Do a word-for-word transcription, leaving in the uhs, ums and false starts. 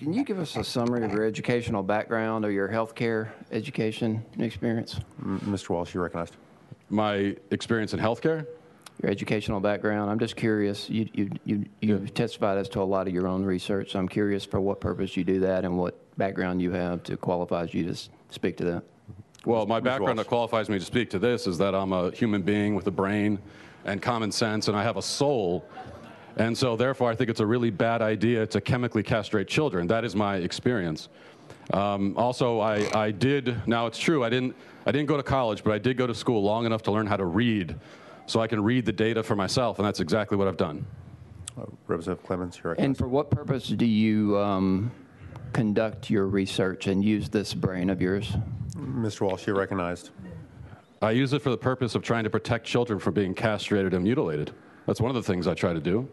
Can you give us a summary of your educational background or your healthcare education experience? Mister Walsh, you're recognized. My experience in healthcare? Your educational background. I'm just curious. You you you you've yeah. testified as to a lot of your own research. So I'm curious for what purpose you do that and what background you have to qualify you to speak to that. Well, my background that qualifies me to speak to this is that I'm a human being with a brain and common sense, and I have a soul. And so therefore, I think it's a really bad idea to chemically castrate children. That is my experience. Um, also, I, I did, now it's true, I didn't, I didn't go to college, but I did go to school long enough to learn how to read, so I can read the data for myself, and that's exactly what I've done. Uh, Representative Clemens, you're right. And for what purpose do you um, conduct your research and use this brain of yours? Mister Walsh, you're recognized. I use it for the purpose of trying to protect children from being castrated and mutilated. That's one of the things I try to do.